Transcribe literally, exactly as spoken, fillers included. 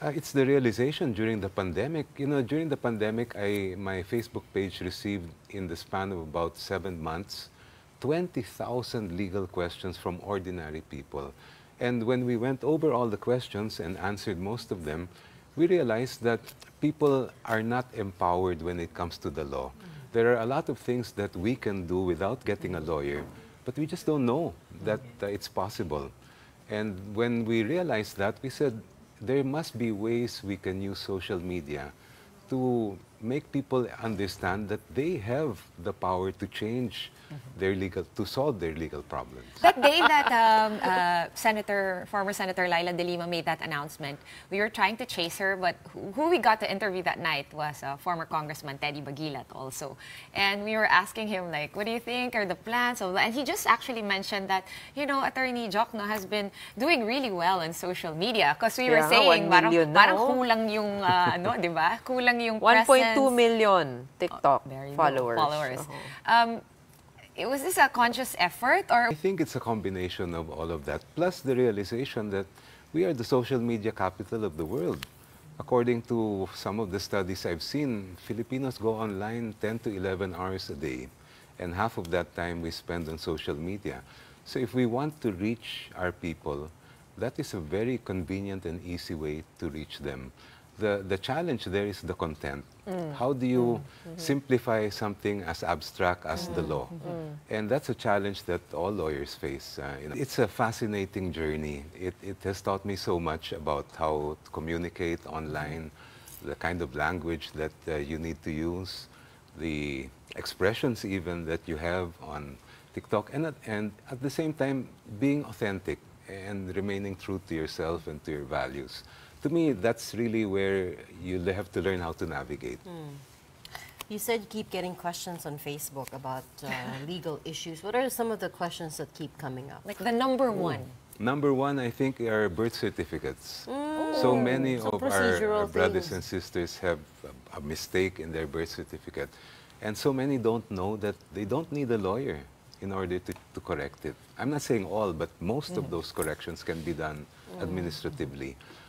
Uh, it's the realization during the pandemic. You know, during the pandemic, I my Facebook page received, in the span of about seven months, twenty thousand legal questions from ordinary people. And when we went over all the questions and answered most of them, we realized that people are not empowered when it comes to the law. Mm-hmm. There are a lot of things that we can do without getting a lawyer, but we just don't know that uh, it's possible. And when we realized that, we said, there must be ways we can use social media to make people understand that they have the power to change their legal, to solve their legal problems. That day that um, uh, Senator, former Senator Laila Delima made that announcement, we were trying to chase her, but who we got to interview that night was uh, former Congressman Teddy Bagilat also. And we were asking him, like, what do you think are the plans? And he just actually mentioned that, you know, Attorney Jokna has been doing really well on social media, because we yeah, were saying, parang, parang kulang yung, uh, ano, di ba? Kulang yung presence. two million TikTok uh, followers. followers. Uh-huh. um, was this a conscious effort? Or I think it's a combination of all of that, plus the realization that we are the social media capital of the world. According to some of the studies I've seen, Filipinos go online ten to eleven hours a day, and half of that time we spend on social media. So if we want to reach our people, that is a very convenient and easy way to reach them. The, the challenge there is the content. Mm. How do you mm-hmm. simplify something as abstract as mm-hmm. the law? Mm-hmm. And that's a challenge that all lawyers face. Uh, you know. It's a fascinating journey. It, it has taught me so much about how to communicate online, the kind of language that uh, you need to use, the expressions even that you have on TikTok, and at, and at the same time being authentic and remaining true to yourself and to your values. To me, that's really where you have to learn how to navigate. Mm. You said you keep getting questions on Facebook about uh, legal issues. What are some of the questions that keep coming up? Like the number one. Mm. Number one, I think, are birth certificates. Mm. So many so of our, our brothers and sisters have a, a mistake in their birth certificate. And so many don't know that they don't need a lawyer in order to, to correct it. I'm not saying all, but most mm. of those corrections can be done mm. administratively. Mm.